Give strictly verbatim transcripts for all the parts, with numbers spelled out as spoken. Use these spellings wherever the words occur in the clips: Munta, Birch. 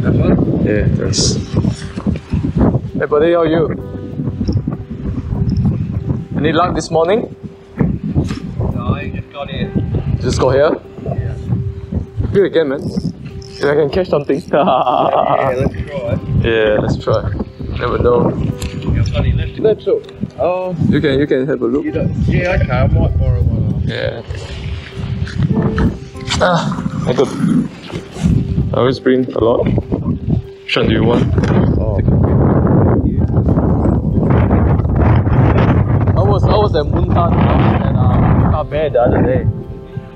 That one? Yeah, that's. Hey buddy, how are you? Any luck this morning? No, I just got here. Just got here? Yeah. Do it again, man. If I can catch something. Yeah, let's try. Yeah, let's try. Never know. You've got any left to go? So. Oh. You can, you can have a look. You don't, yeah, okay, I might borrow one off. Yeah. Ah, I got. I always bring a lot. Which one do you want? Oh. I was, I was at Munta and uh, Munta Bay the other day.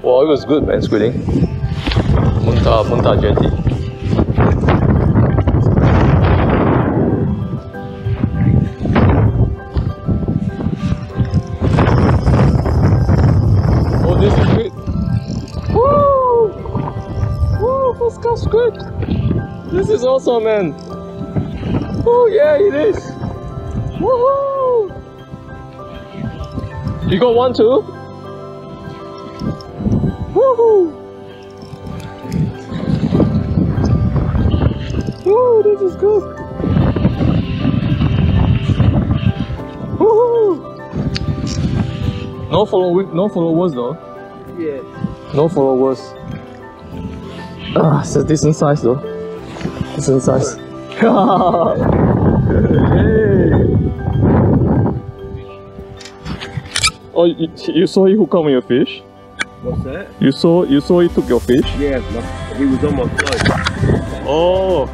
Well, it was good, man, squidding. Munta, Munta Jetty. Squid. This is awesome, man. Oh yeah, it is. Woohoo! You got one too? Woohoo! Oh, this is good. Woohoo! No follow, no followers though. Yeah. No followers. Ah, it's a decent size though. Decent size. Hey. Oh, you, you saw he hook up on your fish? What's that? You saw you saw he took your fish? Yeah, he was on my float. Oh,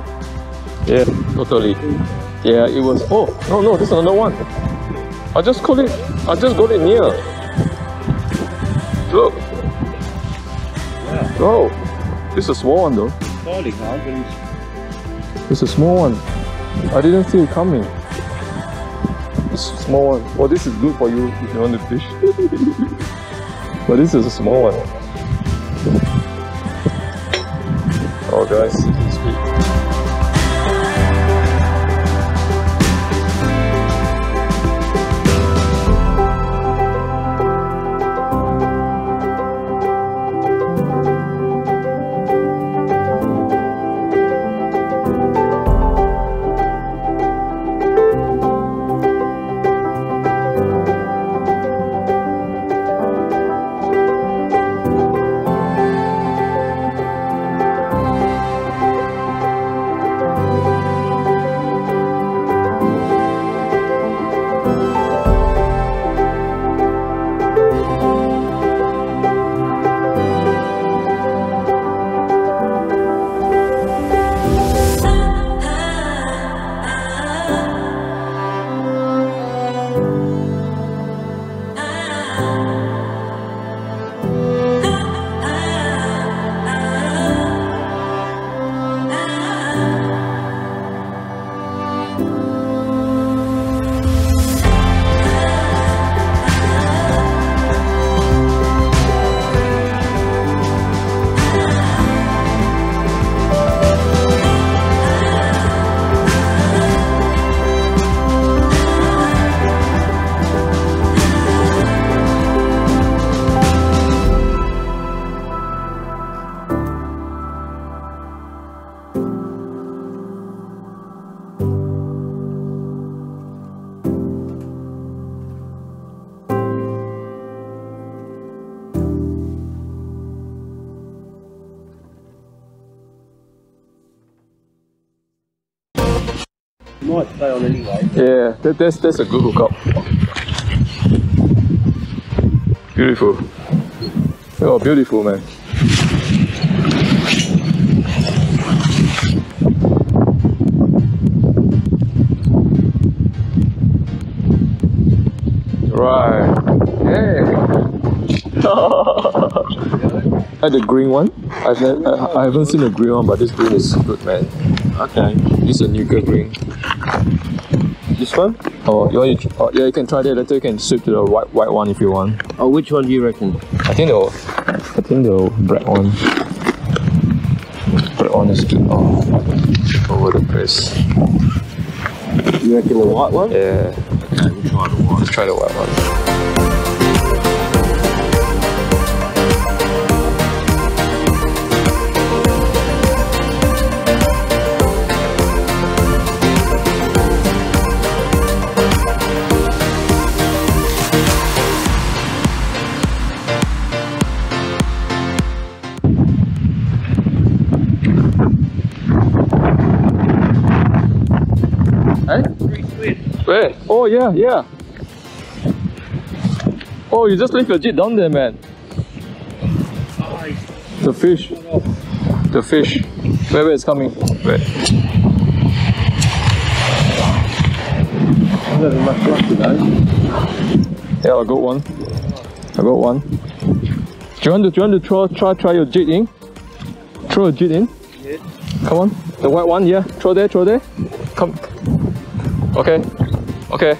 yeah, totally. Yeah, it was. Oh, no, no, this is another one. I just caught it. I just got it near. Look. Yeah. Oh. This is a small one though. Falling, huh? It's a small one. I didn't see it coming. It's a small one. Well, this is good for you if you want to fish. But this is a small one. Oh guys, this is big. Might stay on anyway. Yeah, that, that's that's a good hookup. Beautiful. Oh, beautiful, man. Right. Yeah. Had the green one. I've never, I, I haven't seen a green one, but this green is good, man. Okay. This is a new good green. This one? Oh, you want to, oh, yeah, you can try that later. You can switch to the white white one if you want. Oh, which one do you reckon? I think the I think the black one. Black one is good. Oh, over the place. You reckon the white one? Yeah. Okay, we try the white one. Let's try the white one. Oh yeah, yeah. Oh, you just like legit down there, man. The fish. The fish. Wait, wait, it's coming. Wait. Yeah, I got one. I got one. Do you want to, do you want to throw, try, try your jig in? Throw a jig in. Yeah. Come on. The white one, yeah. Throw there, throw there. Come. Okay. Okay.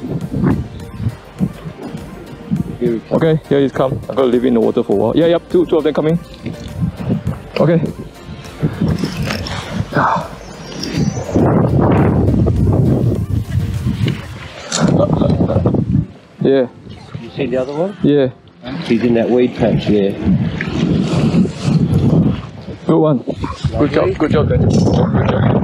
Okay, yeah, he's come. I've got to leave it in the water for a while. Yeah, yep, two, two of them coming. Okay. Yeah. You see the other one? Yeah. He's in that weed patch there. Good one. Good job, good job, good job, good job.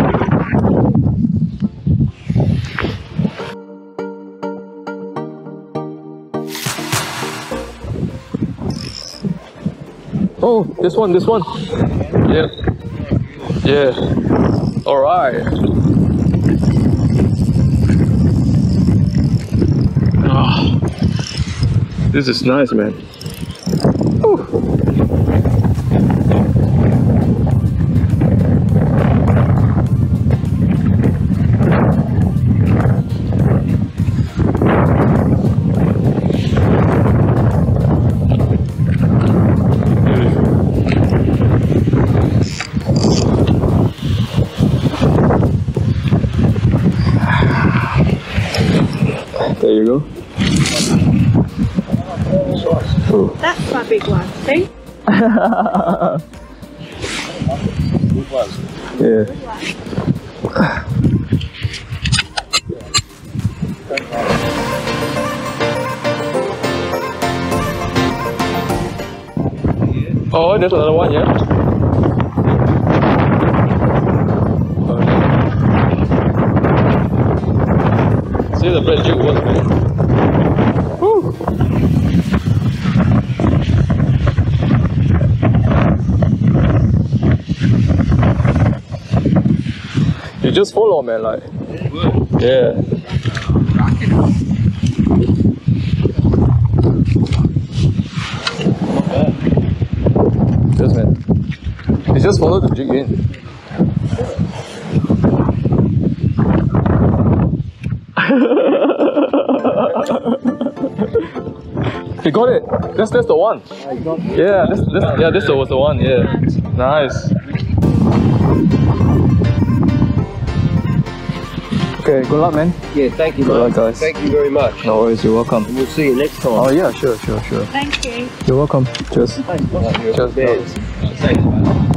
Oh, this one, this one. Yeah. Yeah. All right. Oh, this is nice, man. Ooh. There you go. Oh. That's my big one, see? Good one. Yeah. Good one. Oh, there's another one, yeah. See the bread jig was good. Woo! You just follow, man, like. Yeah. Yes, man. You just follow the jig in. You got it. That's that's the one. Yeah, this this yeah this was the one. Yeah, nice. Okay, good luck, man. Yeah, thank you. Good luck, guys. Thank you very much. No worries. You're welcome. And we'll see you next time. Oh yeah, sure, sure, sure. Thank you. You're welcome. Cheers. Thanks. Cheers. Cheers. Thanks.